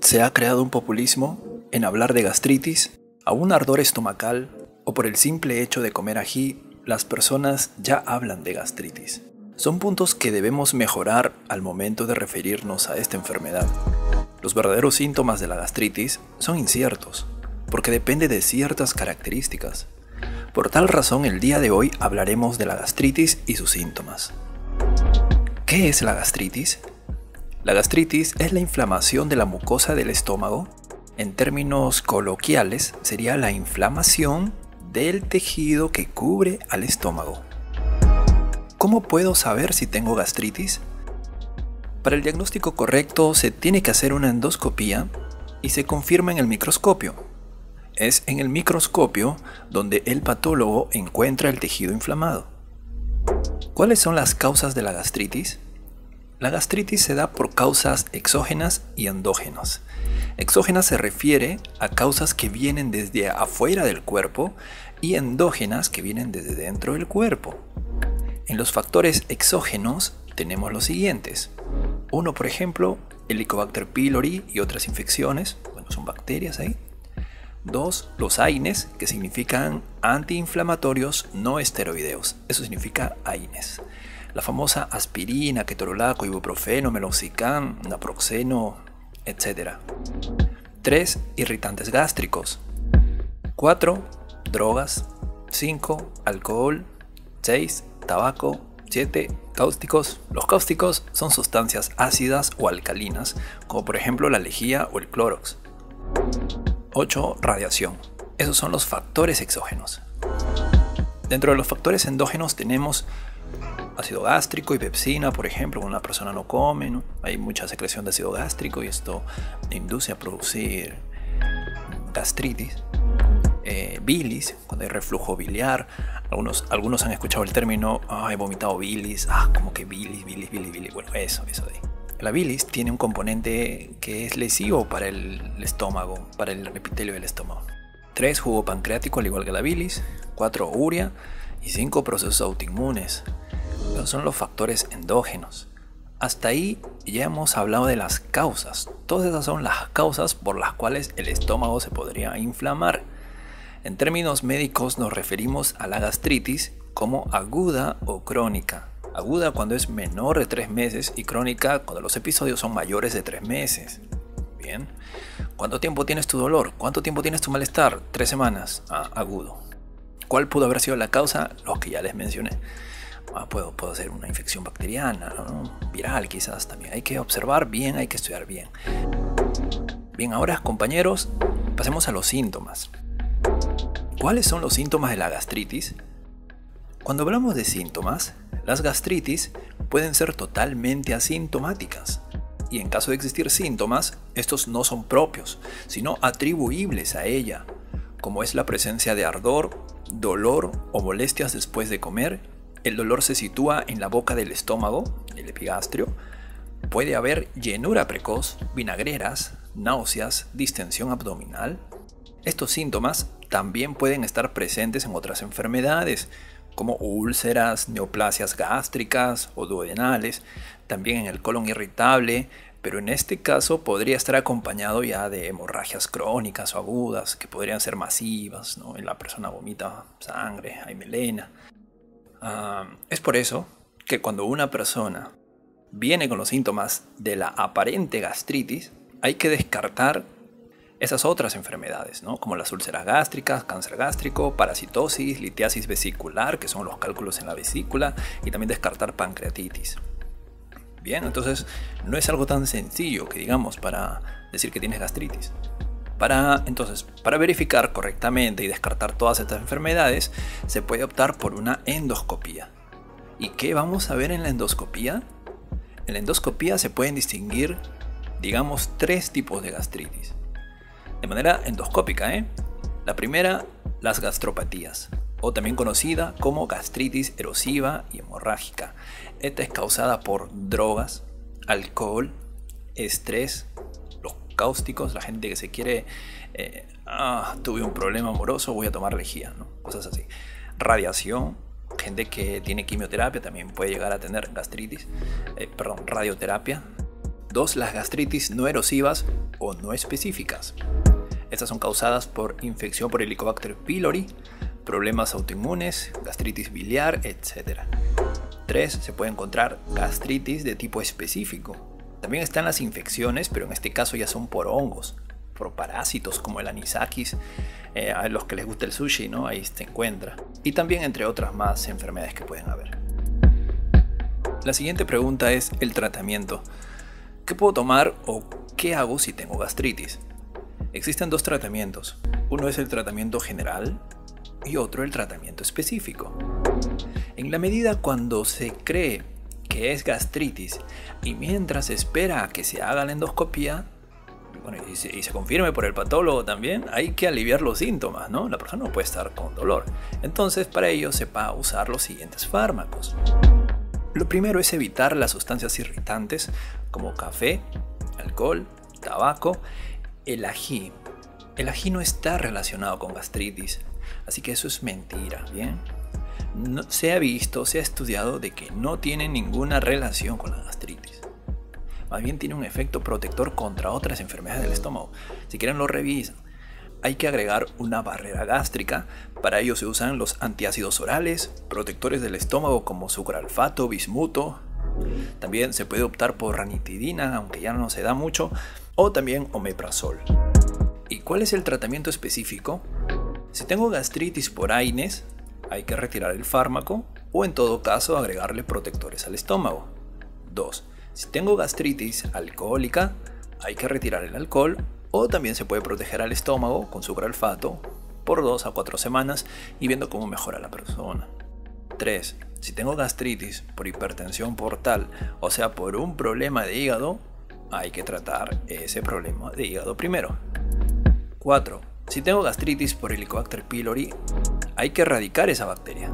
se ha creado un populismo en hablar de gastritis, aún ardor estomacal o por el simple hecho de comer ají, las personas ya hablan de gastritis. Son puntos que debemos mejorar al momento de referirnos a esta enfermedad. Los verdaderos síntomas de la gastritis son inciertos, porque depende de ciertas características. Por tal razón, el día de hoy hablaremos de la gastritis y sus síntomas. ¿Qué es la gastritis? La gastritis es la inflamación de la mucosa del estómago. En términos coloquiales, sería la inflamación del tejido que cubre al estómago. ¿Cómo puedo saber si tengo gastritis? Para el diagnóstico correcto se tiene que hacer una endoscopía y se confirma en el microscopio. Es en el microscopio donde el patólogo encuentra el tejido inflamado. ¿Cuáles son las causas de la gastritis? La gastritis se da por causas exógenas y endógenas. Exógenas se refiere a causas que vienen desde afuera del cuerpo y endógenas que vienen desde dentro del cuerpo. En los factores exógenos tenemos los siguientes. Uno, por ejemplo, el Helicobacter pylori y otras infecciones, bueno, son bacterias ahí. Dos, los AINES, que significan antiinflamatorios no esteroideos. Eso significa AINES. La famosa aspirina, ketorolaco, ibuprofeno, meloxicam, naproxeno, etc. Tres, irritantes gástricos. Cuatro, drogas. Cinco, alcohol. Seis, tabaco. 7. Cáusticos. Los cáusticos son sustancias ácidas o alcalinas, como por ejemplo la lejía o el clorox. 8. Radiación. Esos son los factores exógenos. Dentro de los factores endógenos tenemos ácido gástrico y pepsina, por ejemplo, cuando una persona no come, ¿no? Hay mucha secreción de ácido gástrico y esto induce a producir gastritis. Bilis, cuando hay reflujo biliar. Algunos han escuchado el término, he vomitado bilis, como que bilis, bueno, eso de ahí. La bilis tiene un componente que es lesivo para el estómago, para el epitelio del estómago. 3, jugo pancreático, al igual que la bilis. 4, urea. Y 5, procesos autoinmunes. Esos son los factores endógenos. Hasta ahí ya hemos hablado de las causas. Todas esas son las causas por las cuales el estómago se podría inflamar. En términos médicos nos referimos a la gastritis como aguda o crónica. Aguda cuando es menor de 3 meses y crónica cuando los episodios son mayores de 3 meses. Bien. ¿Cuánto tiempo tienes tu dolor? ¿Cuánto tiempo tienes tu malestar? 3 semanas. Agudo. ¿Cuál pudo haber sido la causa? Los que ya les mencioné. Puedo ser una infección bacteriana, ¿no? Viral quizás también. Hay que observar bien, hay que estudiar bien. Bien, ahora compañeros, pasemos a los síntomas. ¿Cuáles son los síntomas de la gastritis? Cuando hablamos de síntomas, las gastritis pueden ser totalmente asintomáticas. Y en caso de existir síntomas, estos no son propios, sino atribuibles a ella, como es la presencia de ardor, dolor o molestias después de comer. El dolor se sitúa en la boca del estómago, el epigastrio. Puede haber llenura precoz, vinagreras, náuseas, distensión abdominal. Estos síntomas también pueden estar presentes en otras enfermedades, como úlceras, neoplasias gástricas o duodenales, también en el colon irritable, pero en este caso podría estar acompañado ya de hemorragias crónicas o agudas, que podrían ser masivas, ¿no? La persona vomita sangre, hay melena. Es por eso que cuando una persona viene con los síntomas de la aparente gastritis, hay que descartar esas otras enfermedades, ¿no? Como las úlceras gástricas, cáncer gástrico, parasitosis, litiasis vesicular, que son los cálculos en la vesícula, y también descartar pancreatitis. Bien, entonces no es algo tan sencillo que digamos para decir que tienes gastritis. Para verificar correctamente y descartar todas estas enfermedades, se puede optar por una endoscopía. ¿Y qué vamos a ver en la endoscopía? En la endoscopía se pueden distinguir, digamos, 3 tipos de gastritis. De manera endoscópica, La primera, las gastropatías, o también conocida como gastritis erosiva y hemorrágica. Esta es causada por drogas, alcohol, estrés, los cáusticos, la gente que se quiere... tuve un problema amoroso, voy a tomar lejía, ¿no? Cosas así. Radiación, gente que tiene quimioterapia también puede llegar a tener gastritis, radioterapia. 2. Las gastritis no erosivas o no específicas. Estas son causadas por infección por Helicobacter pylori, problemas autoinmunes, gastritis biliar, etc. 3. Se puede encontrar gastritis de tipo específico. También están las infecciones, pero en este caso ya son por hongos, por parásitos como el anisakis, a los que les gusta el sushi, ¿no? Ahí se encuentra. Y también entre otras más enfermedades que pueden haber. La siguiente pregunta es el tratamiento. ¿Qué puedo tomar o qué hago si tengo gastritis? Existen dos tratamientos. Uno es el tratamiento general y otro el tratamiento específico. En la medida cuando se cree que es gastritis y mientras espera a que se haga la endoscopía, bueno, y se confirme por el patólogo también, hay que aliviar los síntomas, ¿no? La persona no puede estar con dolor. Entonces, para ello se va a usar los siguientes fármacos. Lo primero es evitar las sustancias irritantes como café, alcohol, tabaco, el ají. El ají no está relacionado con gastritis, así que eso es mentira, ¿bien? No, se ha visto, se ha estudiado de que no tiene ninguna relación con la gastritis. Más bien tiene un efecto protector contra otras enfermedades del estómago. Si quieren lo revisan. Hay que agregar una barrera gástrica. Para ello se usan los antiácidos orales, protectores del estómago como sucralfato, bismuto. También se puede optar por ranitidina, aunque ya no se da mucho, o también omeprazol. ¿Y cuál es el tratamiento específico? Si tengo gastritis por AINES, hay que retirar el fármaco o en todo caso agregarle protectores al estómago. 2. Si tengo gastritis alcohólica, hay que retirar el alcohol o también se puede proteger al estómago con sucralfato por 2 a 4 semanas y viendo cómo mejora la persona. 3. Si tengo gastritis por hipertensión portal, o sea por un problema de hígado, hay que tratar ese problema de hígado primero. 4. Si tengo gastritis por Helicobacter pylori, hay que erradicar esa bacteria.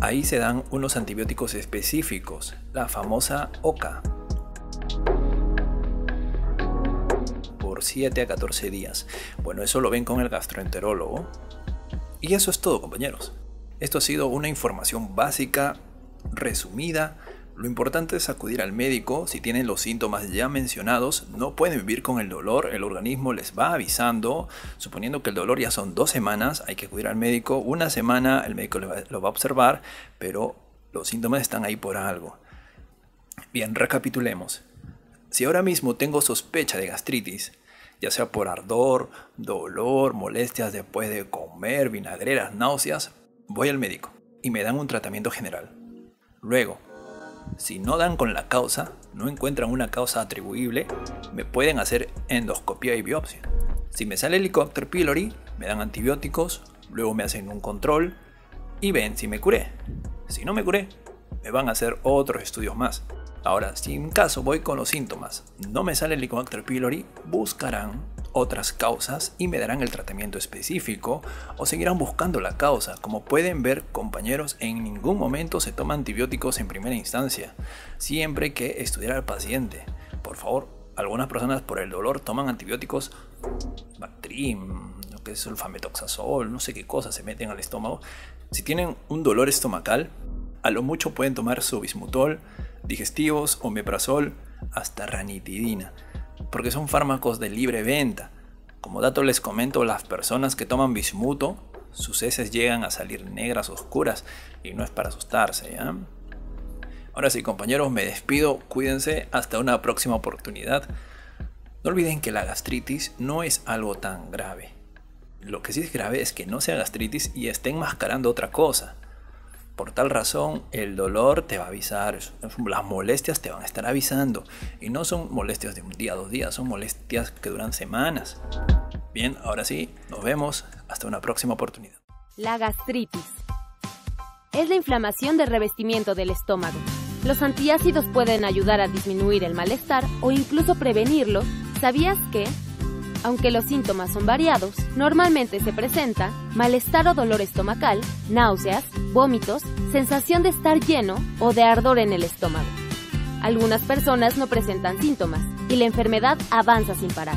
Ahí se dan unos antibióticos específicos, la famosa OCA, por 7 a 14 días. Bueno, eso lo ven con el gastroenterólogo. Y eso es todo, compañeros. Esto ha sido una información básica, resumida. Lo importante es acudir al médico. Si tienen los síntomas ya mencionados, no pueden vivir con el dolor, el organismo les va avisando. Suponiendo que el dolor ya son 2 semanas, hay que acudir al médico. 1 semana el médico lo va a observar, pero los síntomas están ahí por algo. Bien, recapitulemos. Si ahora mismo tengo sospecha de gastritis, ya sea por ardor, dolor, molestias después de comer, vinagreras, náuseas, voy al médico y me dan un tratamiento general. Luego, si no dan con la causa, no encuentran una causa atribuible, me pueden hacer endoscopía y biopsia. Si me sale Helicobacter pylori, me dan antibióticos, luego me hacen un control y ven si me curé. Si no me curé, me van a hacer otros estudios más. Ahora, si en caso voy con los síntomas, no me sale Helicobacter pylori, buscarán otras causas y me darán el tratamiento específico o seguirán buscando la causa. Como pueden ver, compañeros, en ningún momento se toman antibióticos en primera instancia. Siempre hay que estudiar al paciente. Por favor, algunas personas por el dolor toman antibióticos Bactrim, lo que es sulfametoxazol, no sé qué cosas se meten al estómago. Si tienen un dolor estomacal, a lo mucho pueden tomar su bismutol, digestivos, omeprazol, hasta ranitidina, porque son fármacos de libre venta. Como dato les comento, las personas que toman bismuto, sus heces llegan a salir negras oscuras y no es para asustarse, ¿ya? Ahora sí, compañeros, me despido, cuídense, hasta una próxima oportunidad. No olviden que la gastritis no es algo tan grave. Lo que sí es grave es que no sea gastritis y esté enmascarando otra cosa. Por tal razón, el dolor te va a avisar, las molestias te van a estar avisando. Y no son molestias de un día, 2 días, son molestias que duran semanas. Bien, ahora sí, nos vemos. Hasta una próxima oportunidad. La gastritis es la inflamación de revestimiento del estómago. Los antiácidos pueden ayudar a disminuir el malestar o incluso prevenirlo. ¿Sabías que, aunque los síntomas son variados, normalmente se presenta malestar o dolor estomacal, náuseas, vómitos, sensación de estar lleno o de ardor en el estómago? Algunas personas no presentan síntomas y la enfermedad avanza sin parar.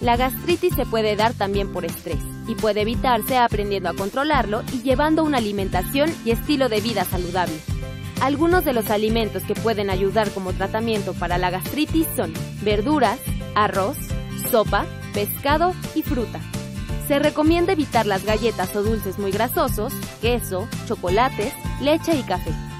La gastritis se puede dar también por estrés y puede evitarse aprendiendo a controlarlo y llevando una alimentación y estilo de vida saludable. Algunos de los alimentos que pueden ayudar como tratamiento para la gastritis son verduras, arroz, sopa, pescado y fruta. Se recomienda evitar las galletas o dulces muy grasosos, queso, chocolates, leche y café.